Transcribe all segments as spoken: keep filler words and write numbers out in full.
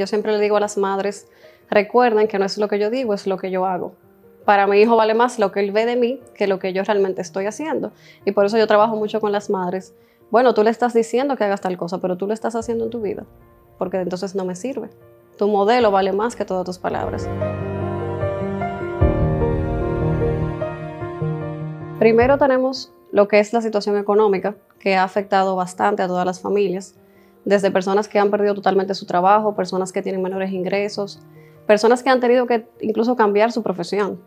Yo siempre le digo a las madres, recuerden que no es lo que yo digo, es lo que yo hago. Para mi hijo vale más lo que él ve de mí que lo que yo realmente estoy haciendo. Y por eso yo trabajo mucho con las madres. Bueno, tú le estás diciendo que hagas tal cosa, pero tú lo estás haciendo en tu vida, porque entonces no me sirve. Tu modelo vale más que todas tus palabras. Primero tenemos lo que es la situación económica, que ha afectado bastante a todas las familias, desde personas que han perdido totalmente su trabajo, personas que tienen menores ingresos, personas que han tenido que incluso cambiar su profesión,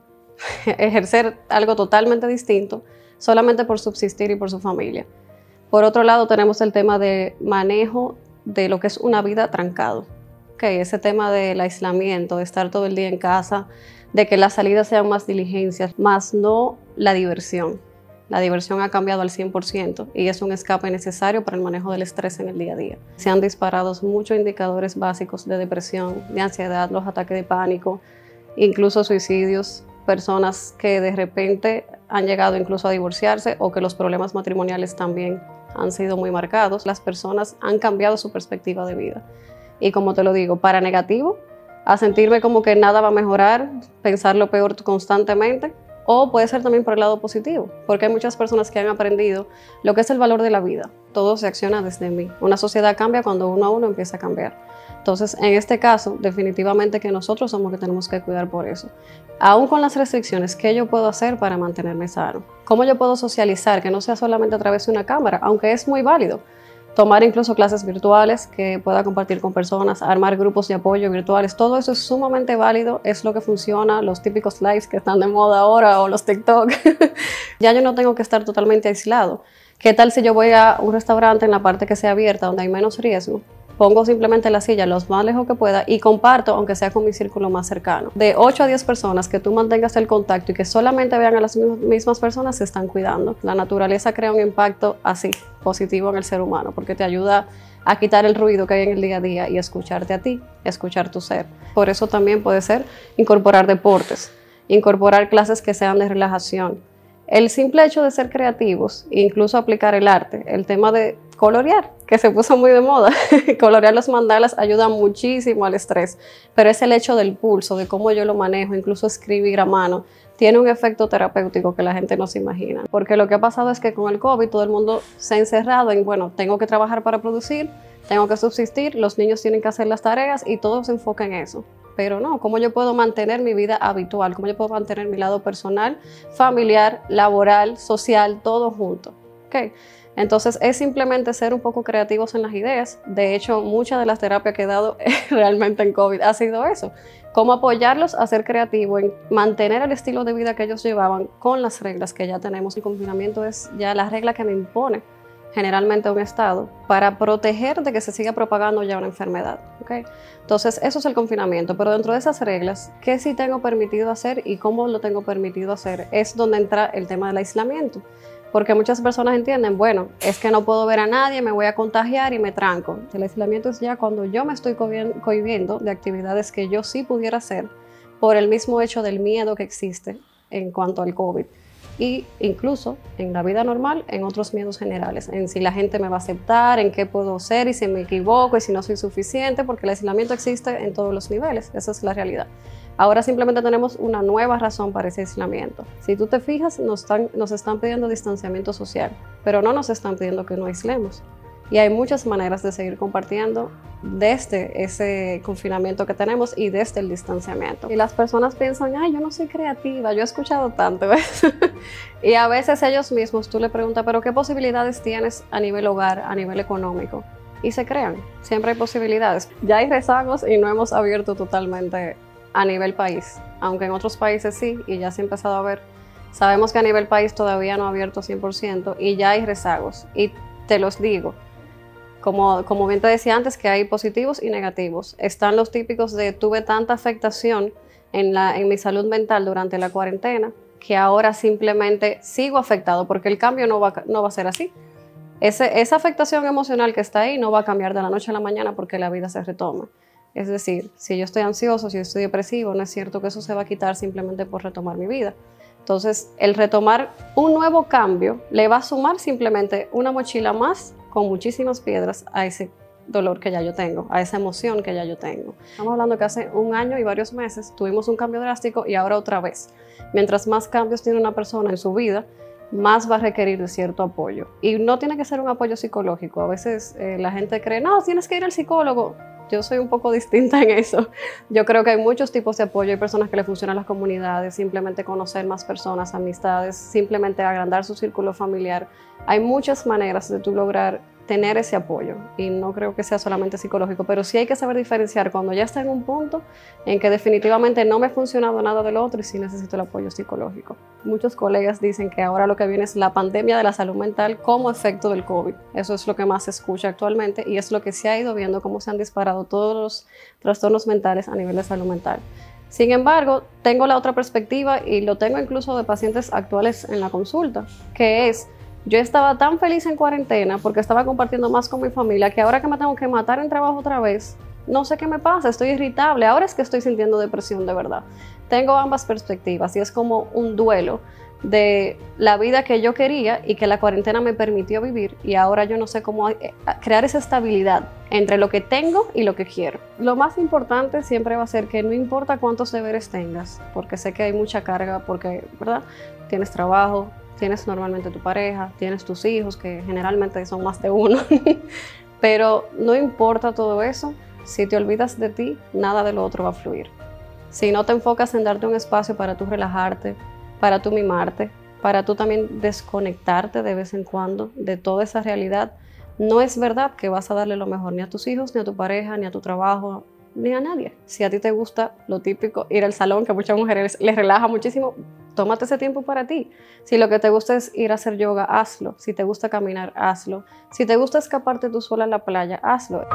ejercer algo totalmente distinto, solamente por subsistir y por su familia. Por otro lado, tenemos el tema de manejo de lo que es una vida trancado. Okay, ese tema del aislamiento, de estar todo el día en casa, de que las salidas sean más diligencias, más no la diversión. La diversión ha cambiado al cien por ciento y es un escape necesario para el manejo del estrés en el día a día. Se han disparado muchos indicadores básicos de depresión, de ansiedad, los ataques de pánico, incluso suicidios, personas que de repente han llegado incluso a divorciarse o que los problemas matrimoniales también han sido muy marcados. Las personas han cambiado su perspectiva de vida. Y como te lo digo, para negativo, a sentirme como que nada va a mejorar, pensar lo peor constantemente, o puede ser también por el lado positivo, porque hay muchas personas que han aprendido lo que es el valor de la vida. Todo se acciona desde mí. Una sociedad cambia cuando uno a uno empieza a cambiar. Entonces, en este caso, definitivamente que nosotros somos los que tenemos que cuidar por eso. Aún con las restricciones, ¿qué yo puedo hacer para mantenerme sano? ¿Cómo yo puedo socializar? Que no sea solamente a través de una cámara, aunque es muy válido. Tomar incluso clases virtuales que pueda compartir con personas, armar grupos de apoyo virtuales, todo eso es sumamente válido, es lo que funciona, los típicos lives que están de moda ahora o los TikTok. Ya yo no tengo que estar totalmente aislado. ¿Qué tal si yo voy a un restaurante en la parte que sea abierta, donde hay menos riesgo? Pongo simplemente la silla lo más lejos que pueda y comparto, aunque sea con mi círculo más cercano. De ocho a diez personas que tú mantengas el contacto y que solamente vean a las mismas personas se están cuidando. La naturaleza crea un impacto así, positivo en el ser humano, porque te ayuda a quitar el ruido que hay en el día a día y escucharte a ti, escuchar tu ser. Por eso también puede ser incorporar deportes, incorporar clases que sean de relajación. El simple hecho de ser creativos, incluso aplicar el arte, el tema de colorear, que se puso muy de moda, colorear los mandalas ayuda muchísimo al estrés, pero es el hecho del pulso, de cómo yo lo manejo, incluso escribir a mano, tiene un efecto terapéutico que la gente no se imagina, porque lo que ha pasado es que con el COVID todo el mundo se ha encerrado en, bueno, tengo que trabajar para producir, tengo que subsistir, los niños tienen que hacer las tareas y todo se enfoca en eso. Pero no, ¿cómo yo puedo mantener mi vida habitual? ¿Cómo yo puedo mantener mi lado personal, familiar, laboral, social, todo junto? ¿Okay? Entonces es simplemente ser un poco creativos en las ideas. De hecho, muchas de las terapias que he dado realmente en COVID ha sido eso. Cómo apoyarlos a ser creativos, en mantener el estilo de vida que ellos llevaban con las reglas que ya tenemos. El confinamiento es ya la regla que me impone generalmente un estado, para proteger de que se siga propagando ya una enfermedad. ¿Okay? Entonces, eso es el confinamiento, pero dentro de esas reglas, ¿qué sí tengo permitido hacer y cómo lo tengo permitido hacer? Es donde entra el tema del aislamiento, porque muchas personas entienden, bueno, es que no puedo ver a nadie, me voy a contagiar y me tranco. El aislamiento es ya cuando yo me estoy cohibiendo de actividades que yo sí pudiera hacer por el mismo hecho del miedo que existe en cuanto al COVID. Y incluso en la vida normal, en otros miedos generales, en si la gente me va a aceptar, en qué puedo ser y si me equivoco y si no soy suficiente, porque el aislamiento existe en todos los niveles, esa es la realidad. Ahora simplemente tenemos una nueva razón para ese aislamiento. Si tú te fijas, nos están, nos están pidiendo distanciamiento social, pero no nos están pidiendo que nos aislemos. Y hay muchas maneras de seguir compartiendo desde ese confinamiento que tenemos y desde el distanciamiento. Y las personas piensan, ay, yo no soy creativa, yo he escuchado tanto. Y a veces ellos mismos, tú le preguntas, pero ¿qué posibilidades tienes a nivel hogar, a nivel económico? Y se crean, siempre hay posibilidades. Ya hay rezagos y no hemos abierto totalmente a nivel país, aunque en otros países sí, y ya se ha empezado a ver. Sabemos que a nivel país todavía no ha abierto cien por ciento y ya hay rezagos, y te los digo. Como, como bien te decía antes, que hay positivos y negativos. Están los típicos de tuve tanta afectación en, la, en mi salud mental durante la cuarentena que ahora simplemente sigo afectado porque el cambio no va, no va a ser así. Ese, esa afectación emocional que está ahí no va a cambiar de la noche a la mañana porque la vida se retoma. Es decir, si yo estoy ansioso, si yo estoy depresivo, no es cierto que eso se va a quitar simplemente por retomar mi vida. Entonces, el retomar un nuevo cambio le va a sumar simplemente una mochila más con muchísimas piedras a ese dolor que ya yo tengo, a esa emoción que ya yo tengo. Estamos hablando que hace un año y varios meses tuvimos un cambio drástico y ahora otra vez. Mientras más cambios tiene una persona en su vida, más va a requerir de cierto apoyo. Y no tiene que ser un apoyo psicológico. A veces eh, la gente cree, no, tienes que ir al psicólogo. Yo soy un poco distinta en eso. Yo creo que hay muchos tipos de apoyo. Hay personas que le funcionan las comunidades, simplemente conocer más personas, amistades, simplemente agrandar su círculo familiar. Hay muchas maneras de tú lograr tener ese apoyo y no creo que sea solamente psicológico, pero sí hay que saber diferenciar cuando ya está en un punto en que definitivamente no me ha funcionado nada del otro y sí necesito el apoyo psicológico. Muchos colegas dicen que ahora lo que viene es la pandemia de la salud mental como efecto del COVID. Eso es lo que más se escucha actualmente y es lo que se ha ido viendo, cómo se han disparado todos los trastornos mentales a nivel de salud mental. Sin embargo, tengo la otra perspectiva y lo tengo incluso de pacientes actuales en la consulta, que es: yo estaba tan feliz en cuarentena porque estaba compartiendo más con mi familia que ahora que me tengo que matar en trabajo otra vez, no sé qué me pasa, estoy irritable, ahora es que estoy sintiendo depresión de verdad. Tengo ambas perspectivas y es como un duelo de la vida que yo quería y que la cuarentena me permitió vivir y ahora yo no sé cómo crear esa estabilidad entre lo que tengo y lo que quiero. Lo más importante siempre va a ser que no importa cuántos deberes tengas, porque sé que hay mucha carga, porque, ¿verdad? Tienes trabajo, tienes normalmente tu pareja, tienes tus hijos, que generalmente son más de uno, pero no importa todo eso, si te olvidas de ti, nada de lo otro va a fluir. Si no te enfocas en darte un espacio para tú relajarte, para tú mimarte, para tú también desconectarte de vez en cuando de toda esa realidad, no es verdad que vas a darle lo mejor ni a tus hijos, ni a tu pareja, ni a tu trabajo, ni a nadie. Si a ti te gusta lo típico, ir al salón, que a muchas mujeres les relaja muchísimo, tómate ese tiempo para ti. Si lo que te gusta es ir a hacer yoga, hazlo. Si te gusta caminar, hazlo. Si te gusta escaparte tú sola a la playa, hazlo.